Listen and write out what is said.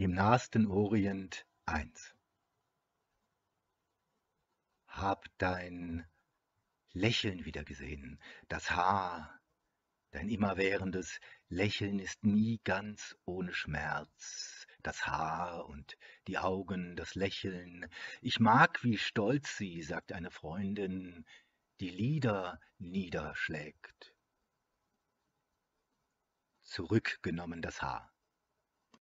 Dem Nahsten Orient 1. Hab dein Lächeln wieder gesehen, das Haar, dein immerwährendes Lächeln ist nie ganz ohne Schmerz, das Haar und die Augen, das Lächeln. Ich mag, wie stolz sie, sagt eine Freundin, die Lider niederschlägt. Zurückgenommen das Haar.